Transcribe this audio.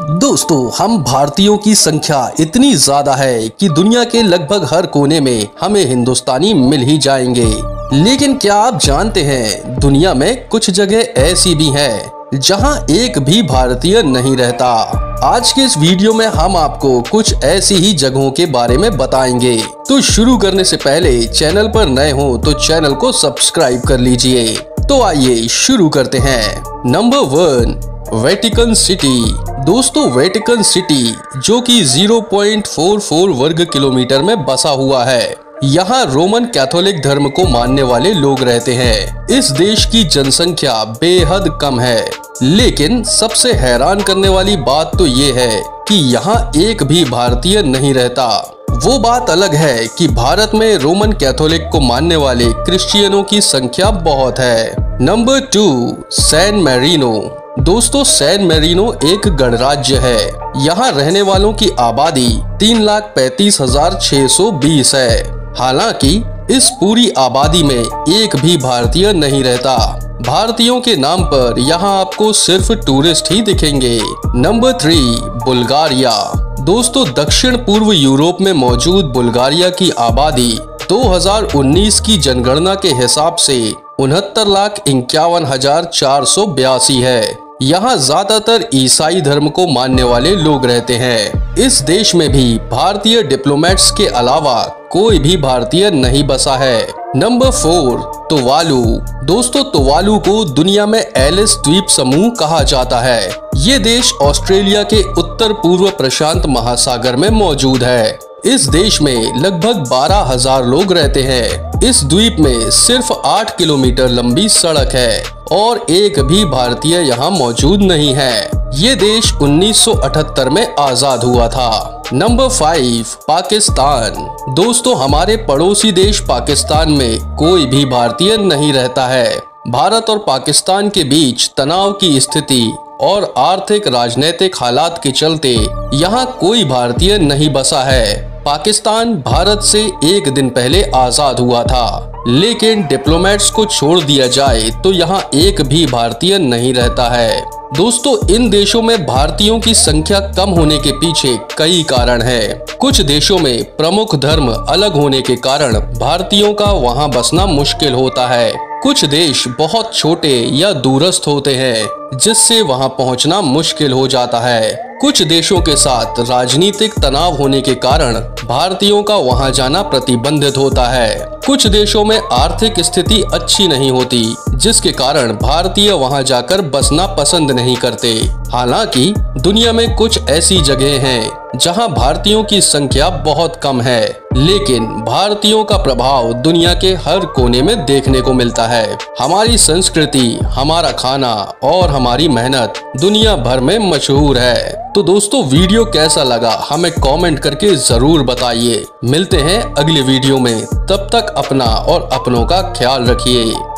दोस्तों, हम भारतीयों की संख्या इतनी ज्यादा है कि दुनिया के लगभग हर कोने में हमें हिंदुस्तानी मिल ही जाएंगे। लेकिन क्या आप जानते हैं, दुनिया में कुछ जगह ऐसी भी हैं जहां एक भी भारतीय नहीं रहता। आज के इस वीडियो में हम आपको कुछ ऐसी ही जगहों के बारे में बताएंगे। तो शुरू करने से पहले चैनल पर नए हो तो चैनल को सब्सक्राइब कर लीजिए। तो आइए शुरू करते हैं। Number 1, Vatican City. दोस्तों, वेटिकन सिटी जो कि 0.44 वर्ग किलोमीटर में बसा हुआ है, यहाँ रोमन कैथोलिक धर्म को मानने वाले लोग रहते हैं। इस देश की जनसंख्या बेहद कम है, लेकिन सबसे हैरान करने वाली बात तो ये है कि यहाँ एक भी भारतीय नहीं रहता। वो बात अलग है कि भारत में रोमन कैथोलिक को मानने वाले क्रिश्चियनों की संख्या बहुत है। Number 2, San Marino. दोस्तों, सैन मैरिनो एक गणराज्य है। यहाँ रहने वालों की आबादी 3,35,620 है। हालांकि इस पूरी आबादी में एक भी भारतीय नहीं रहता। भारतीयों के नाम पर यहाँ आपको सिर्फ टूरिस्ट ही दिखेंगे। Number 3, Bulgaria. दोस्तों, दक्षिण पूर्व यूरोप में मौजूद बुल्गारिया की आबादी 2019 की जनगणना के हिसाब से 69,51,482 है। यहाँ ज्यादातर ईसाई धर्म को मानने वाले लोग रहते हैं। इस देश में भी भारतीय डिप्लोमेट्स के अलावा कोई भी भारतीय नहीं बसा है। Number 4, Tuvalu. दोस्तों, तुवालू को दुनिया में एलिस द्वीप समूह कहा जाता है। ये देश ऑस्ट्रेलिया के उत्तर पूर्व प्रशांत महासागर में मौजूद है। इस देश में लगभग 12,000 लोग रहते हैं। इस द्वीप में सिर्फ 8 किलोमीटर लंबी सड़क है और एक भी भारतीय यहाँ मौजूद नहीं है। ये देश 1978 में आजाद हुआ था। नंबर 5, पाकिस्तान। दोस्तों, हमारे पड़ोसी देश पाकिस्तान में कोई भी भारतीय नहीं रहता है। भारत और पाकिस्तान के बीच तनाव की स्थिति और आर्थिक राजनीतिक हालात के चलते यहाँ कोई भारतीय नहीं बसा है। पाकिस्तान भारत से एक दिन पहले आजाद हुआ था, लेकिन डिप्लोमेट्स को छोड़ दिया जाए तो यहाँ एक भी भारतीय नहीं रहता है। दोस्तों, इन देशों में भारतीयों की संख्या कम होने के पीछे कई कारण हैं। कुछ देशों में प्रमुख धर्म अलग होने के कारण भारतीयों का वहाँ बसना मुश्किल होता है। कुछ देश बहुत छोटे या दूरस्थ होते हैं, जिससे वहां पहुंचना मुश्किल हो जाता है। कुछ देशों के साथ राजनीतिक तनाव होने के कारण भारतीयों का वहां जाना प्रतिबंधित होता है। कुछ देशों में आर्थिक स्थिति अच्छी नहीं होती, जिसके कारण भारतीय वहां जाकर बसना पसंद नहीं करते। हालांकि दुनिया में कुछ ऐसी जगह हैं जहां भारतीयों की संख्या बहुत कम है, लेकिन भारतीयों का प्रभाव दुनिया के हर कोने में देखने को मिलता है। हमारी संस्कृति, हमारा खाना और हमारी मेहनत दुनिया भर में मशहूर है। तो दोस्तों, वीडियो कैसा लगा हमें कमेंट करके जरूर बताइए। मिलते हैं अगले वीडियो में, तब तक अपना और अपनों का ख्याल रखिए।